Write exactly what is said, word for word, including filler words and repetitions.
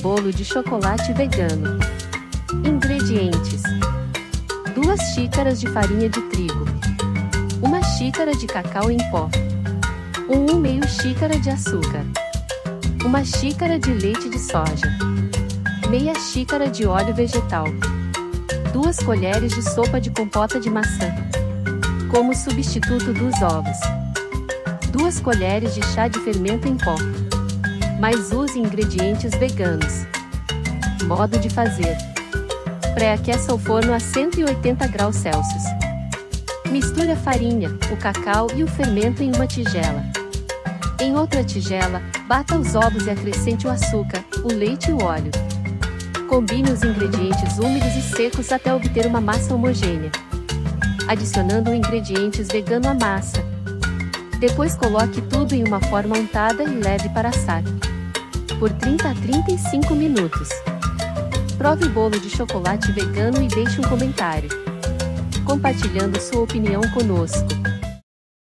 bolo de chocolate vegano. Ingredientes: duas xícaras de farinha de trigo, uma xícara de cacau em pó, um meio xícara de açúcar, uma xícara de leite de soja, meia xícara de óleo vegetal, duas colheres de sopa de compota de maçã, como substituto dos ovos, duas colheres de chá de fermento em pó. Mas use ingredientes veganos. Modo de fazer: pré-aqueça o forno a cento e oitenta graus Celsius. Misture a farinha, o cacau e o fermento em uma tigela. Em outra tigela, bata os ovos e acrescente o açúcar, o leite e o óleo. Combine os ingredientes úmidos e secos até obter uma massa homogênea, adicionando ingredientes veganos à massa. Depois coloque tudo em uma forma untada e leve para assar por trinta a trinta e cinco minutos. Prove o bolo de chocolate vegano e deixe um comentário, compartilhando sua opinião conosco.